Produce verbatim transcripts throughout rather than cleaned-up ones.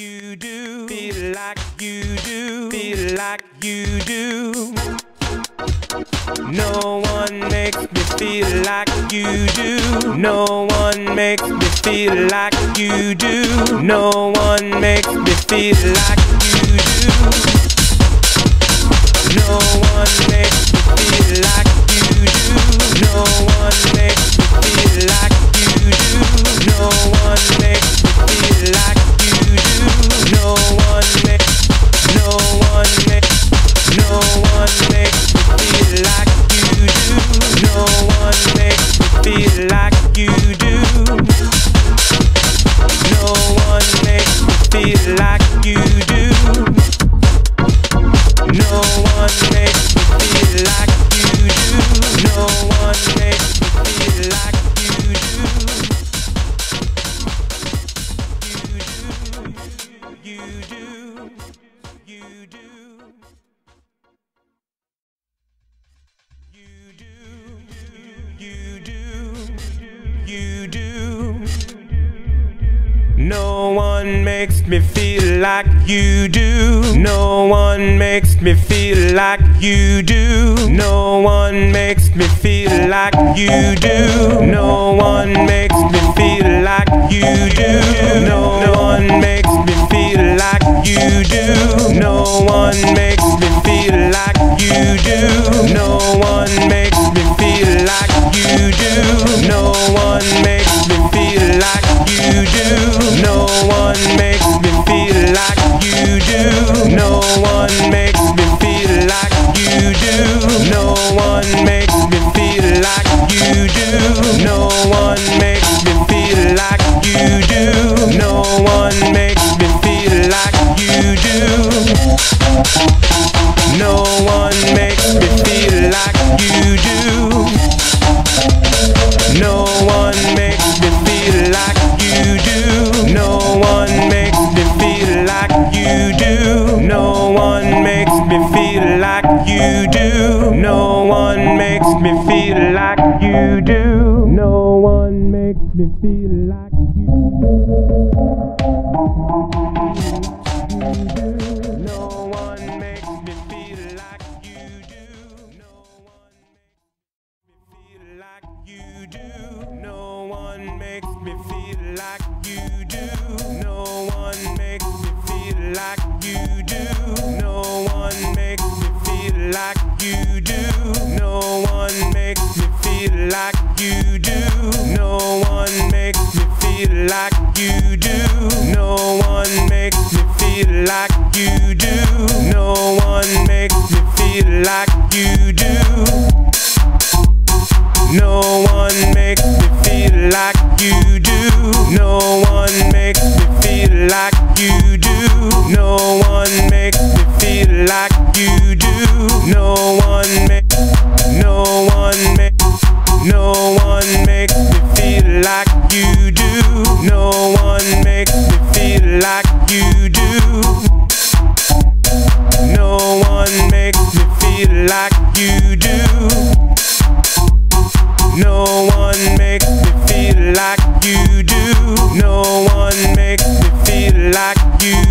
you do, feel like you do, feel like you do. No one makes me feel like you do. No one makes me feel like you do. No one makes me feel like you do. No one makes me feel like you do. No one makes me feel like you do. No one makes me feel like you do. No one makes, no one makes, no one makes me feel like you do. No one makes me feel like you do. No one makes me feel like you do. No one makes me feel like you do. No one makes me feel like you do. You do, you do, you do. You do, you do. No one makes me feel like you do. No one makes me feel like you do. No one makes me feel like you do. No one makes me feel like you do. No one makes me feel like you do. No one makes me feel like you do. No one makes me feel like you do. No one makes me feel like you do. No one makes me feel like you do. No one makes me feel like you do. No one makes me feel like you do. No one makes me feel like you do. No one makes me feel like you do. No one makes me feel like you do. No one makes me feel like you do. No one makes me feel like you do. No one makes me feel like you do. No one makes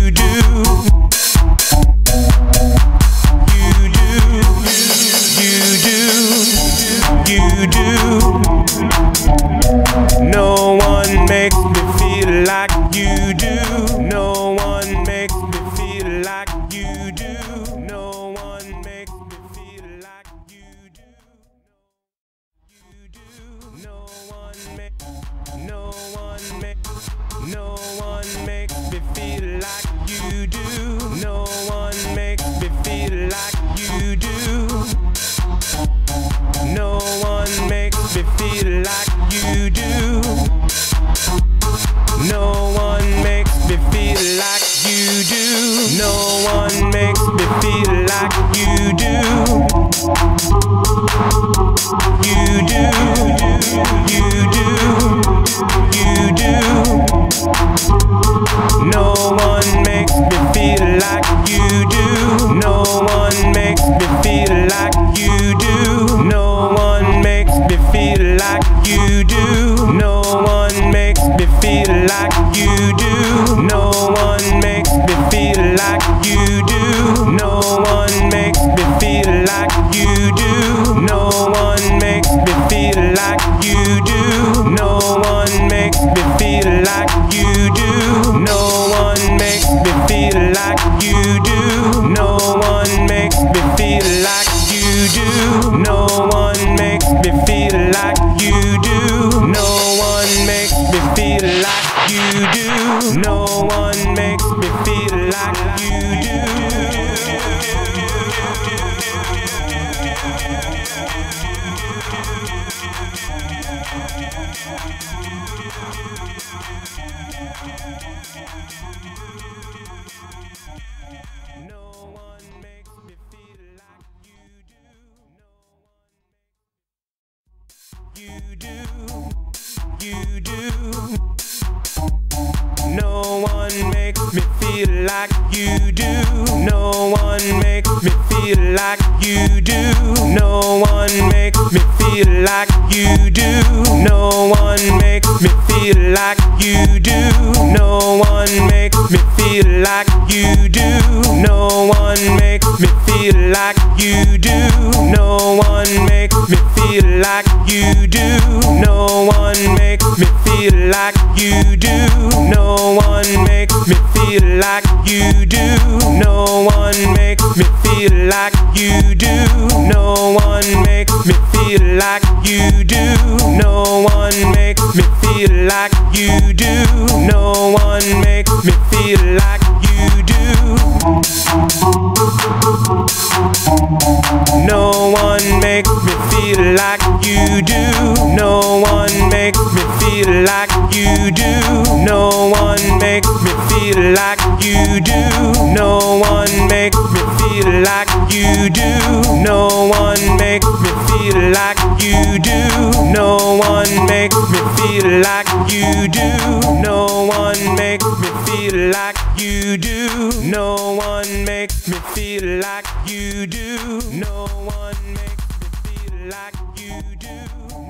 me feel like you do. No one makes me feel like you do. You do. No one makes feel like you do. No one makes me feel like you do. No one makes me feel like you do. No one makes me feel like you do. No one makes me feel like you do. You do, you do. No one makes me feel like you do. No one makes me feel like you do. No one makes me feel like you do. No one makes me feel like you do. No one makes me feel like you do. No one makes me feel like you do. No one makes me feel like you do. No one makes me feel like you do. No one makes me feel like you do. No one makes me feel like you do. No one makes me feel like you do. No one makes me feel like you do. No one makes me feel like you do. No one makes me feel like you do. No one makes me feel like you do. No one makes me feel like you do. No one makes me feel like you do. No one makes me feel like you do. No one makes me feel like you do. No one makes me feel like you do. No one makes me feel like you do. No one makes me feel like you do.